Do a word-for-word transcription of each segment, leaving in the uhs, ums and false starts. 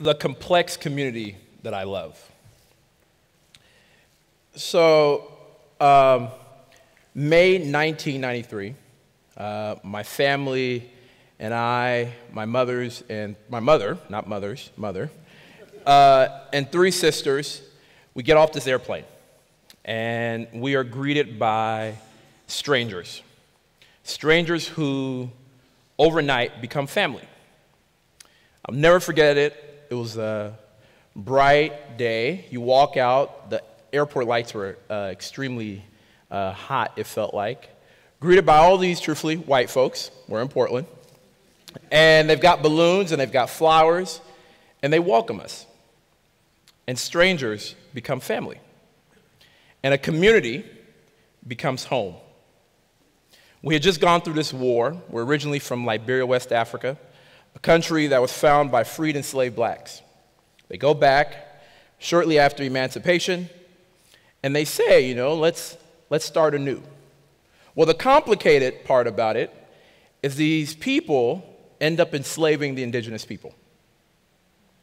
the complex community that I love. So, um, May nineteen ninety-three, uh, my family and I, my mother's and my mother, not mother's, mother, uh, and three sisters, we get off this airplane and we are greeted by strangers. Strangers who overnight become family. I'll never forget it. It was a bright day. You walk out, the airport lights were uh, extremely uh, hot, it felt like. Greeted by all these, truthfully, white folks. We're in Portland. And they've got balloons and they've got flowers and they welcome us. And strangers become family. And a community becomes home. We had just gone through this war. We're originally from Liberia, West Africa, a country that was founded by freed and enslaved blacks. They go back shortly after emancipation, and they say, you know, let's, let's start anew. Well, the complicated part about it is these people end up enslaving the indigenous people,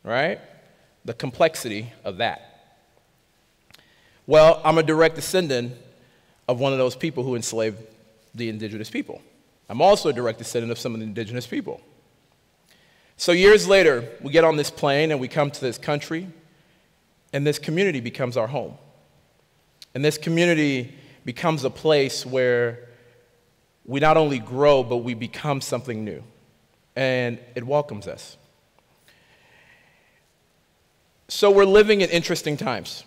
right? The complexity of that. Well, I'm a direct descendant of one of those people who enslaved the indigenous people. I'm also a direct descendant of some of the indigenous people. So years later, we get on this plane and we come to this country, and this community becomes our home. And this community becomes a place where we not only grow, but we become something new. And it welcomes us. So we're living in interesting times.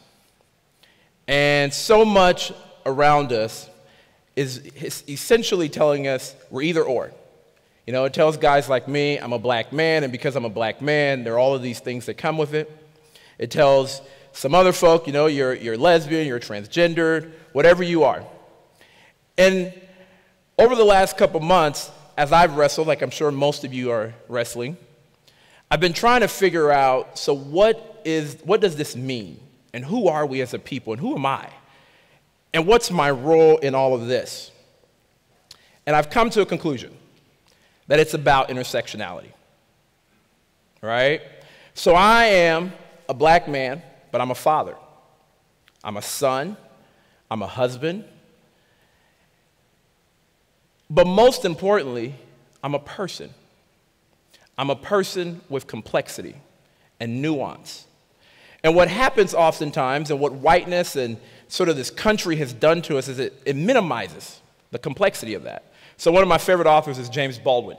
And so much around us is essentially telling us we're either or. You know, it tells guys like me, I'm a black man, and because I'm a black man, there are all of these things that come with it. It tells some other folk, you know, you're, you're lesbian, you're transgendered, whatever you are. And over the last couple months, as I've wrestled, like I'm sure most of you are wrestling, I've been trying to figure out, so what is, what does this mean? And who are we as a people? And who am I? And what's my role in all of this? And I've come to a conclusion that it's about intersectionality, right? So I am a black man, but I'm a father. I'm a son. I'm a husband. But most importantly, I'm a person. I'm a person with complexity and nuance. And what happens oftentimes, and what whiteness and sort of this country has done to us, is it, it minimizes the complexity of that. So one of my favorite authors is James Baldwin.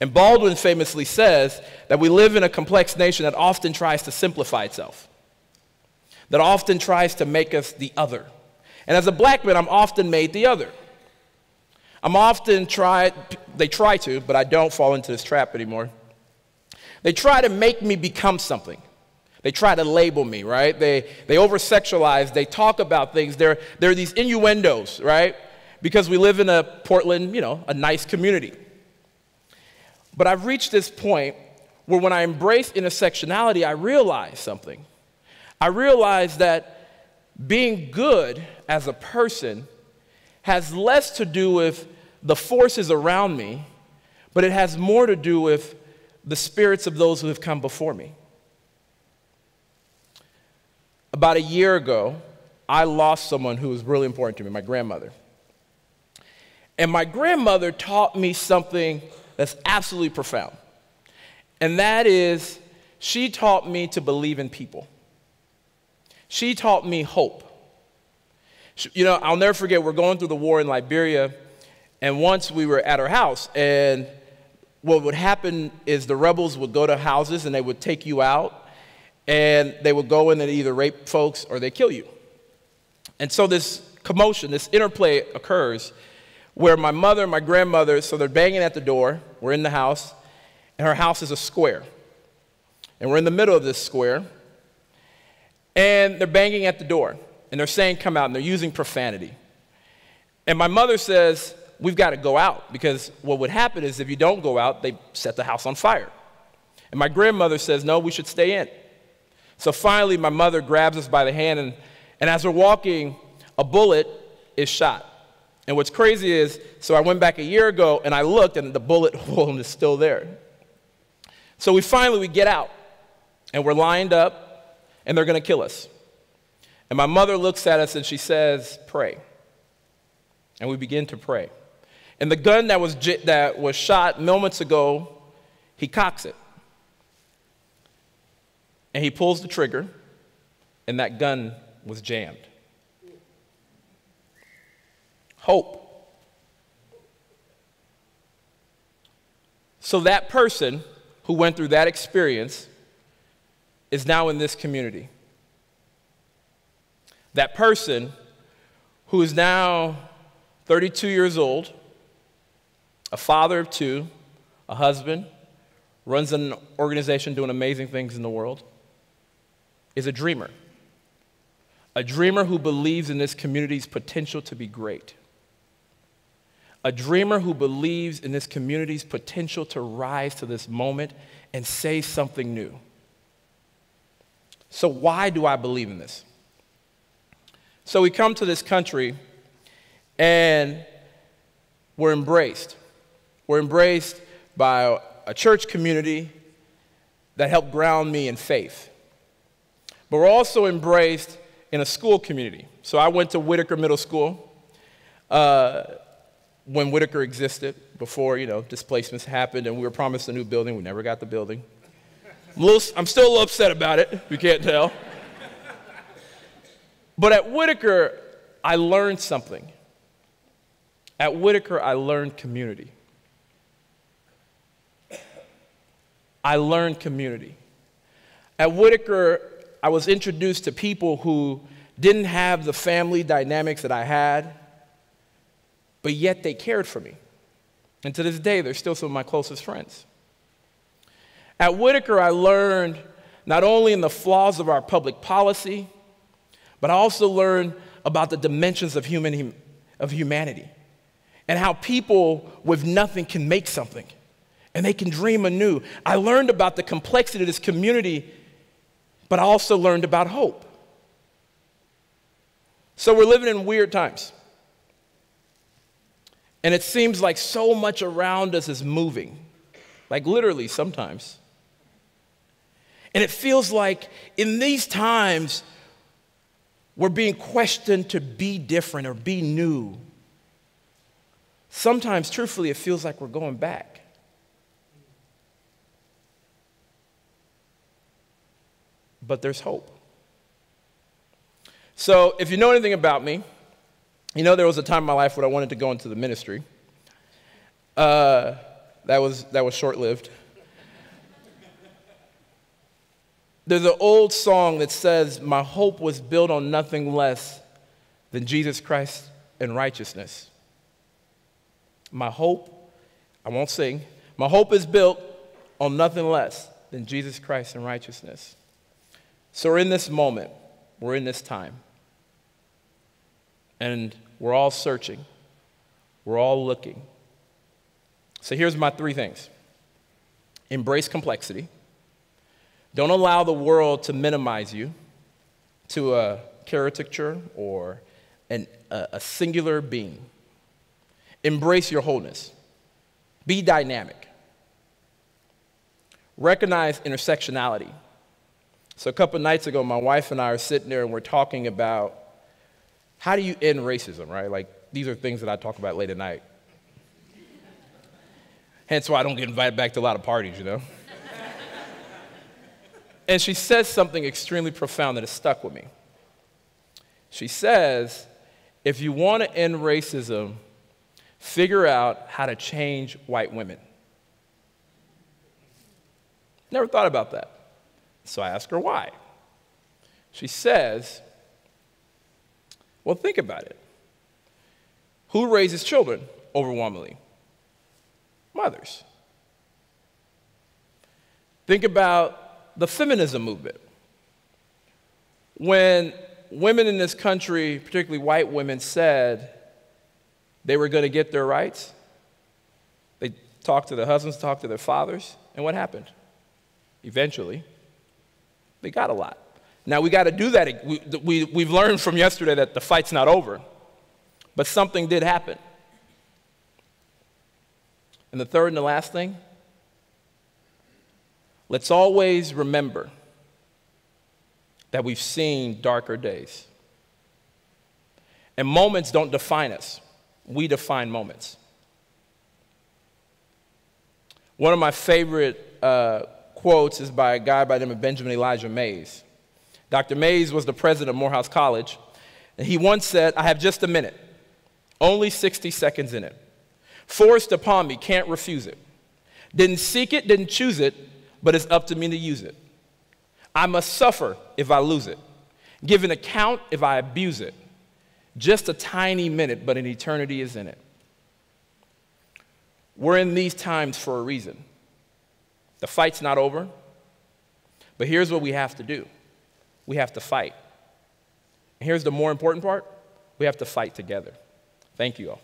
And Baldwin famously says that we live in a complex nation that often tries to simplify itself, that often tries to make us the other. And as a black man, I'm often made the other. I'm often tried, they try to, but I don't fall into this trap anymore. They try to make me become something. They try to label me, right? They, they over-sexualize. They talk about things. There, there are these innuendos, right? Because we live in a Portland, you know, a nice community. But I've reached this point where when I embrace intersectionality, I realize something. I realize that being good as a person has less to do with the forces around me, but it has more to do with the spirits of those who have come before me. About a year ago, I lost someone who was really important to me, my grandmother. And my grandmother taught me something that's absolutely profound. And that is, she taught me to believe in people. She taught me hope. She, you know, I'll never forget, we're going through the war in Liberia, and once we were at her house, and what would happen is the rebels would go to houses and they would take you out, and they would go in and either rape folks or they kill you. And so this commotion, this interplay occurs where my mother and my grandmother, so they're banging at the door, we're in the house, and her house is a square. And we're in the middle of this square, and they're banging at the door, and they're saying, come out, and they're using profanity. And my mother says, we've got to go out, because what would happen is if you don't go out, they set the house on fire. And my grandmother says, no, we should stay in. So finally, my mother grabs us by the hand, and, and as we're walking, a bullet is shot. And what's crazy is, so I went back a year ago, and I looked, and the bullet hole is still there. So we finally, we get out, and we're lined up, and they're going to kill us. And my mother looks at us, and she says, pray. And we begin to pray. And the gun that was, that was shot moments ago, he cocks it. And he pulls the trigger, and that gun was jammed. Hope. So that person who went through that experience is now in this community. That person who is now thirty-two years old, a father of two, a husband, runs an organization doing amazing things in the world, is a dreamer. A dreamer who believes in this community's potential to be great. A dreamer who believes in this community's potential to rise to this moment and say something new. So why do I believe in this? So we come to this country and we're embraced. We're embraced by a church community that helped ground me in faith. But we're also embraced in a school community. So I went to Whitaker Middle School uh, when Whitaker existed, before, you know, displacements happened, and we were promised a new building. We never got the building. I'm, little, I'm still a little upset about it, if you can't tell. But at Whitaker, I learned something. At Whitaker, I learned community. I learned community. At Whitaker, I was introduced to people who didn't have the family dynamics that I had, but yet they cared for me. And to this day, they're still some of my closest friends. At Whitaker, I learned not only in the flaws of our public policy, but I also learned about the dimensions of, human, of humanity and how people with nothing can make something and they can dream anew. I learned about the complexity of this community, but I also learned about hope. So we're living in weird times. And it seems like so much around us is moving, like literally sometimes. And it feels like in these times, we're being questioned to be different or be new. Sometimes, truthfully, it feels like we're going back. But there's hope. So if you know anything about me, you know there was a time in my life when I wanted to go into the ministry. Uh, that was, that was short-lived. There's an old song that says, my hope was built on nothing less than Jesus Christ and righteousness. My hope, I won't sing, my hope is built on nothing less than Jesus Christ and righteousness. So we're in this moment, we're in this time, and we're all searching, we're all looking. So here's my three things. Embrace complexity. Don't allow the world to minimize you to a caricature or an, a, a singular being. Embrace your wholeness. Be dynamic. Recognize intersectionality. So a couple nights ago, my wife and I are sitting there and we're talking about how do you end racism, right? Like, these are things that I talk about late at night. Hence why I don't get invited back to a lot of parties, you know? And she says something extremely profound that has stuck with me. She says, if you want to end racism, figure out how to change white women. Never thought about that. So I asked her why. She says, well, think about it. Who raises children overwhelmingly? Mothers. Think about the feminism movement. When women in this country, particularly white women, said they were going to get their rights, they talked to their husbands, talked to their fathers, and what happened? Eventually, they got a lot. Now, we got to do that. We, we, we've learned from yesterday that the fight's not over, but something did happen. And the third and the last thing, let's always remember that we've seen darker days. And moments don't define us. We define moments. One of my favorite uh, quotes is by a guy by the name of Benjamin Elijah Mays. Doctor Mays was the president of Morehouse College, and he once said, "I have just a minute, only sixty seconds in it. Forced upon me, can't refuse it. Didn't seek it, didn't choose it, but it's up to me to use it. I must suffer if I lose it, give an account if I abuse it. Just a tiny minute, but an eternity is in it." We're in these times for a reason. The fight's not over, but here's what we have to do. We have to fight. And here's the more important part. We have to fight together. Thank you all.